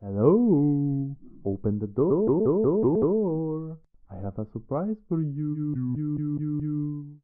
Hello, open the door. I have a surprise for you.